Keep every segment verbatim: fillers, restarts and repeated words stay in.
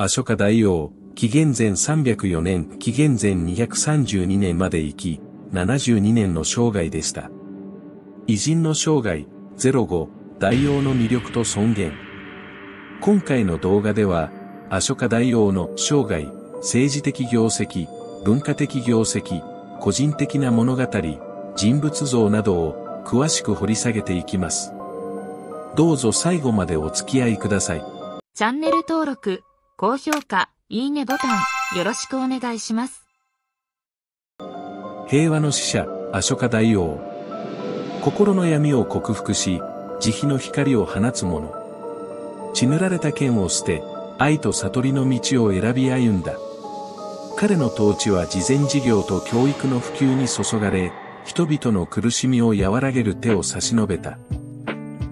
アショカ大王、紀元前さんびゃくよねん、紀元前にひゃくさんじゅうにねんまで生き、ななじゅうにねんの生涯でした。偉人の生涯、ゼロご、大王の魅力と尊厳。今回の動画では、アショカ大王の生涯、政治的業績、文化的業績、個人的な物語、人物像などを詳しく掘り下げていきます。どうぞ最後までお付き合いください。チャンネル登録、高評価、いいねボタン、よろしくお願いします。平和の使者、アショカ大王。心の闇を克服し、慈悲の光を放つ者。血塗られた剣を捨て、愛と悟りの道を選び歩んだ。彼の統治は慈善事業と教育の普及に注がれ、人々の苦しみを和らげる手を差し伸べた。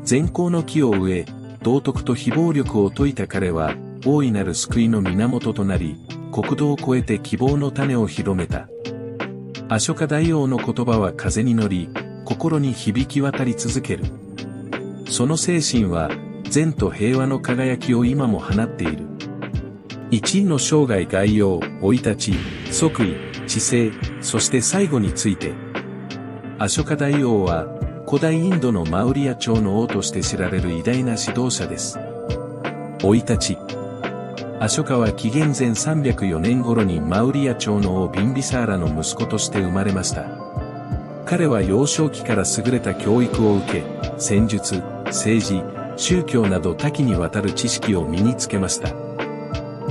善行の木を植え、道徳と非暴力を説いた彼は、大いなる救いの源となり、国土を越えて希望の種を広めた。アショカ大王の言葉は風に乗り、心に響き渡り続ける。その精神は、善と平和の輝きを今も放っている。一位の生涯概要、生い立ち、即位、治世、そして最後について。アショカ大王は、古代インドのマウリア朝の王として知られる偉大な指導者です。生い立ち。アショカは紀元前さんびゃくよねん頃にマウリア朝の王ビンビサーラの息子として生まれました。彼は幼少期から優れた教育を受け、戦術、政治、宗教など多岐にわたる知識を身につけました。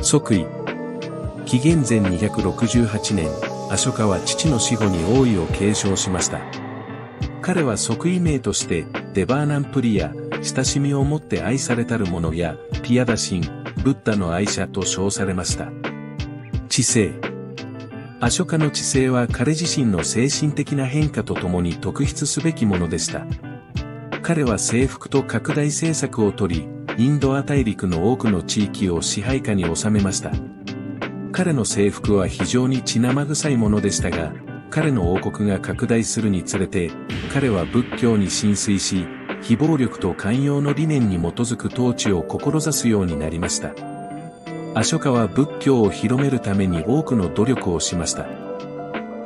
即位。紀元前にひゃくろくじゅうはちねん、アショカは父の死後に王位を継承しました。彼は即位名として、デバーナンプリや、親しみを持って愛されたる者や、ピヤダ神、ブッダの愛者と称されました。治世。アショカの治世は彼自身の精神的な変化とともに特筆すべきものでした。彼は征服と拡大政策をとり、インド亜大陸の多くの地域を支配下に収めました。彼の征服は非常に血生臭いものでしたが、彼の王国が拡大するにつれて、彼は仏教に浸水し、非暴力と寛容の理念に基づく統治を志すようになりました。アショカは仏教を広めるために多くの努力をしました。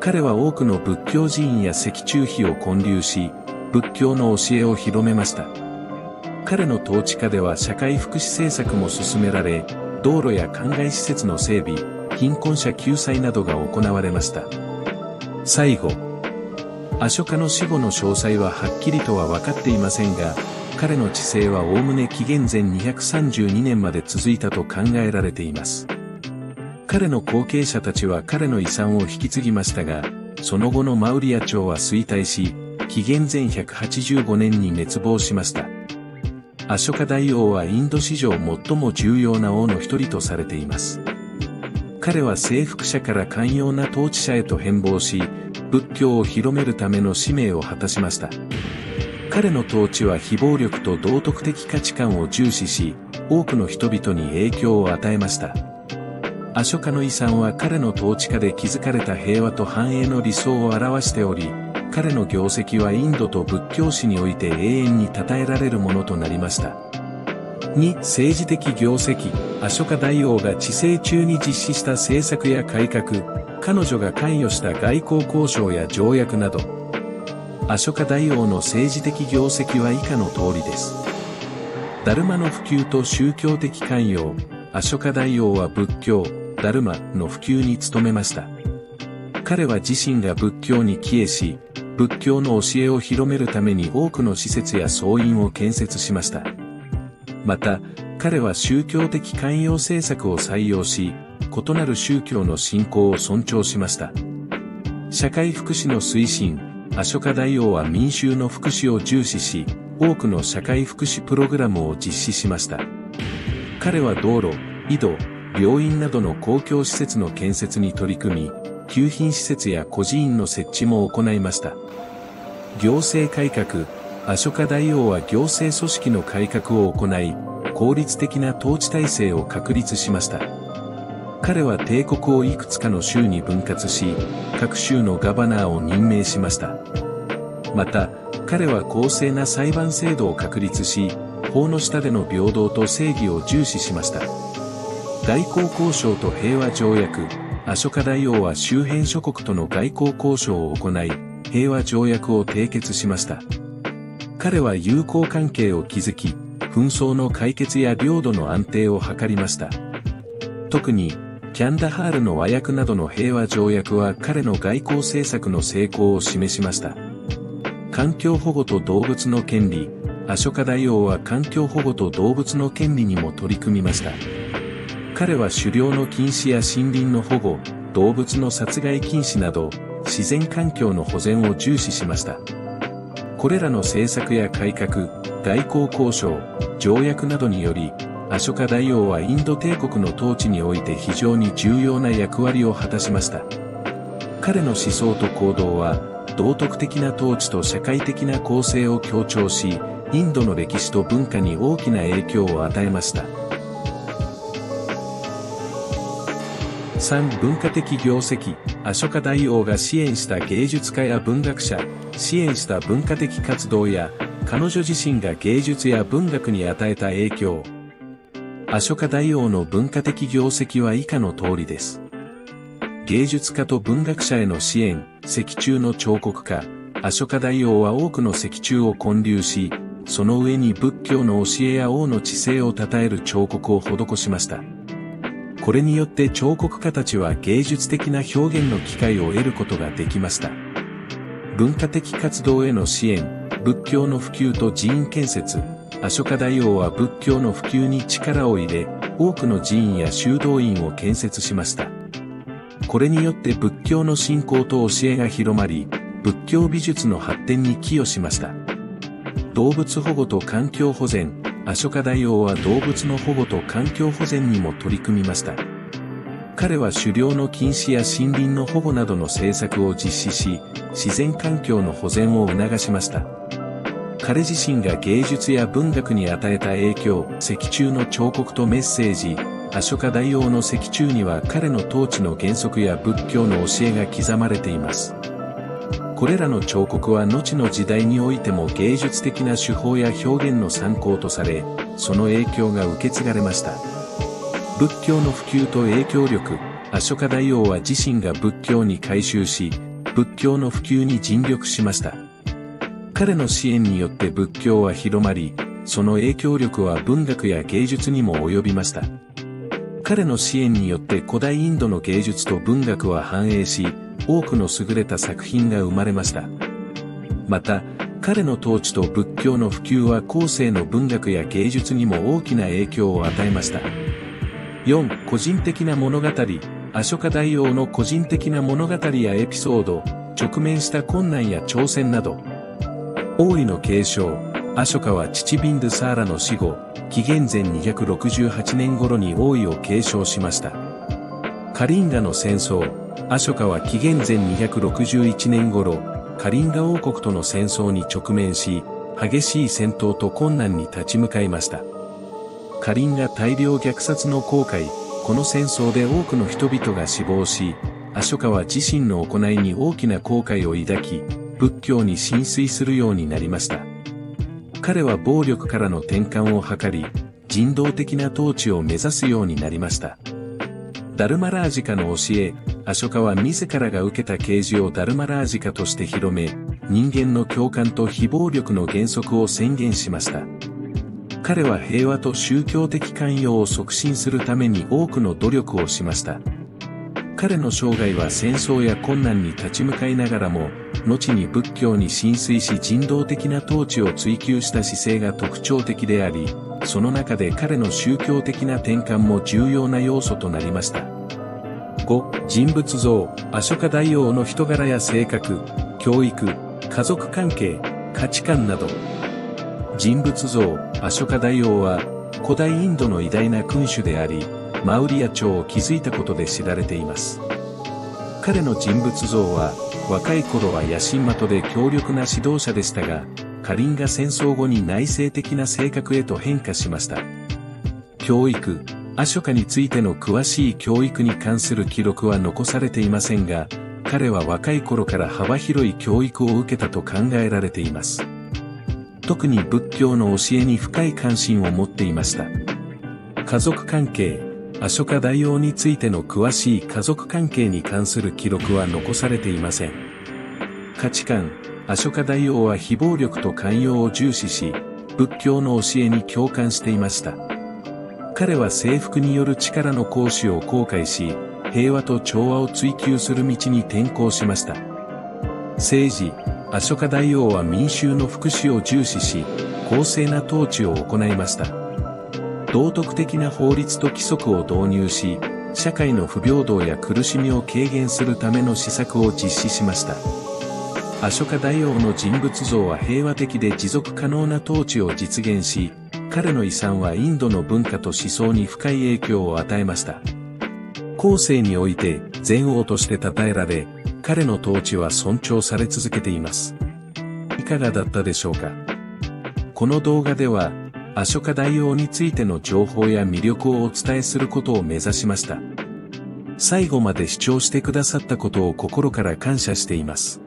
彼は多くの仏教寺院や石柱碑を建立し、仏教の教えを広めました。彼の統治下では社会福祉政策も進められ、道路や灌漑施設の整備、貧困者救済などが行われました。最後。アショカの死後の詳細ははっきりとは分かっていませんが、彼の治世はおおむね紀元前にひゃくさんじゅうにねんまで続いたと考えられています。彼の後継者たちは彼の遺産を引き継ぎましたが、その後のマウリア朝は衰退し、紀元前ひゃくはちじゅうごねんに滅亡しました。アショカ大王はインド史上最も重要な王の一人とされています。彼は征服者から寛容な統治者へと変貌し、仏教を広めるための使命を果たしました。彼の統治は非暴力と道徳的価値観を重視し、多くの人々に影響を与えました。アショカの遺産は彼の統治下で築かれた平和と繁栄の理想を表しており、彼の業績はインドと仏教史において永遠に称えられるものとなりました。に. 政治的業績。アショカ大王が治世中に実施した政策や改革、彼女が関与した外交交渉や条約など。アショカ大王の政治的業績は以下の通りです。ダルマの普及と宗教的関与。アショカ大王は仏教、ダルマの普及に努めました。彼は自身が仏教に帰依し、仏教の教えを広めるために多くの施設や僧院を建設しました。また、彼は宗教的寛容政策を採用し、異なる宗教の信仰を尊重しました。社会福祉の推進、アショカ大王は民衆の福祉を重視し、多くの社会福祉プログラムを実施しました。彼は道路、井戸、病院などの公共施設の建設に取り組み、給品施設や孤児院の設置も行いました。行政改革。アショカ大王は行政組織の改革を行い、効率的な統治体制を確立しました。彼は帝国をいくつかの州に分割し、各州のガバナーを任命しました。また、彼は公正な裁判制度を確立し、法の下での平等と正義を重視しました。外交交渉と平和条約、アショカ大王は周辺諸国との外交交渉を行い、平和条約を締結しました。彼は友好関係を築き、紛争の解決や領土の安定を図りました。特に、キャンダハールの和約などの平和条約は彼の外交政策の成功を示しました。環境保護と動物の権利、アショカ大王は環境保護と動物の権利にも取り組みました。彼は狩猟の禁止や森林の保護、動物の殺害禁止など、自然環境の保全を重視しました。これらの政策や改革、外交交渉、条約などにより、アショカ大王はインド帝国の統治において非常に重要な役割を果たしました。彼の思想と行動は、道徳的な統治と社会的な公正を強調し、インドの歴史と文化に大きな影響を与えました。さん. 文化的業績。アショカ大王が支援した芸術家や文学者、支援した文化的活動や、彼女自身が芸術や文学に与えた影響。アショカ大王の文化的業績は以下の通りです。芸術家と文学者への支援、石柱の彫刻家。アショカ大王は多くの石柱を建立し、その上に仏教の教えや王の治世を称える彫刻を施しました。これによって彫刻家たちは芸術的な表現の機会を得ることができました。文化的活動への支援、仏教の普及と寺院建設。アショカ大王は仏教の普及に力を入れ、多くの寺院や修道院を建設しました。これによって仏教の信仰と教えが広まり、仏教美術の発展に寄与しました。動物保護と環境保全。アショカ大王は動物の保護と環境保全にも取り組みました。彼は狩猟の禁止や森林の保護などの政策を実施し、自然環境の保全を促しました。彼自身が芸術や文学に与えた影響、石柱の彫刻とメッセージ、アショカ大王の石柱には彼の統治の原則や仏教の教えが刻まれています。これらの彫刻は後の時代においても芸術的な手法や表現の参考とされ、その影響が受け継がれました。仏教の普及と影響力。アショカ大王は自身が仏教に改宗し、仏教の普及に尽力しました。彼の支援によって仏教は広まり、その影響力は文学や芸術にも及びました。彼の支援によって古代インドの芸術と文学は繁栄し、多くの優れた作品が生まれました。また、彼の統治と仏教の普及は後世の文学や芸術にも大きな影響を与えました。よん. 個人的な物語。アショカ大王の個人的な物語やエピソード、直面した困難や挑戦など。王位の継承。アショカは父ビンドゥサーラの死後、紀元前にひゃくろくじゅうはちねん頃に王位を継承しました。カリンガの戦争。アショカは紀元前にひゃくろくじゅういちねん頃、カリンガ王国との戦争に直面し、激しい戦闘と困難に立ち向かいました。カリンガ大量虐殺の後悔、この戦争で多くの人々が死亡し、アショカは自身の行いに大きな後悔を抱き、仏教に浸水するようになりました。彼は暴力からの転換を図り、人道的な統治を目指すようになりました。ダルマラージカの教え。アショカは自らが受けた啓示をダルマラージカとして広め、人間の共感と非暴力の原則を宣言しました。彼は平和と宗教的寛容を促進するために多くの努力をしました。彼の生涯は戦争や困難に立ち向かいながらも、後に仏教に浸水し人道的な統治を追求した姿勢が特徴的であり、その中で彼の宗教的な転換も重要な要素となりました。ご. 人物像。アショカ大王の人柄や性格、教育、家族関係、価値観など。人物像。アショカ大王は古代インドの偉大な君主であり、マウリヤ朝を築いたことで知られています。彼の人物像は、若い頃は野心的で強力な指導者でしたが、カリンガ戦争後に内省的な性格へと変化しました。教育。アショカについての詳しい教育に関する記録は残されていませんが、彼は若い頃から幅広い教育を受けたと考えられています。特に仏教の教えに深い関心を持っていました。家族関係。アショカ大王についての詳しい家族関係に関する記録は残されていません。価値観、アショカ大王は非暴力と寛容を重視し、仏教の教えに共感していました。彼は征服による力の行使を後悔し、平和と調和を追求する道に転向しました。政治、アショカ大王は民衆の福祉を重視し、公正な統治を行いました。道徳的な法律と規則を導入し、社会の不平等や苦しみを軽減するための施策を実施しました。アショカ大王の人物像は平和的で持続可能な統治を実現し、彼の遺産はインドの文化と思想に深い影響を与えました。後世において禅王として称えられ、彼の統治は尊重され続けています。いかがだったでしょうか。この動画では、アショカ大王についての情報や魅力をお伝えすることを目指しました。最後まで視聴してくださったことを心から感謝しています。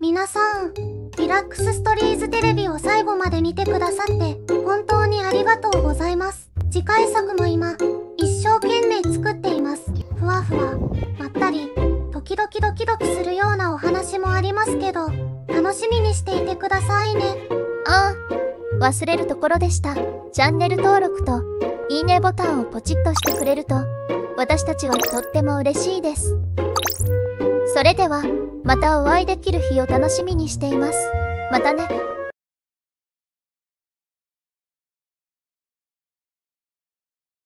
皆さん、リラックスストーリーズテレビを最後まで見てくださって、本当にありがとうございます。次回作も今、一生懸命作っています。ふわふわ、まったり、時々ドキドキするようなお話もありますけど、楽しみにしていてくださいね。ああ、忘れるところでした。チャンネル登録と、いいねボタンをポチッとしてくれると、私たちはとっても嬉しいです。それでは、またお会いできる日を楽しみにしています。またね。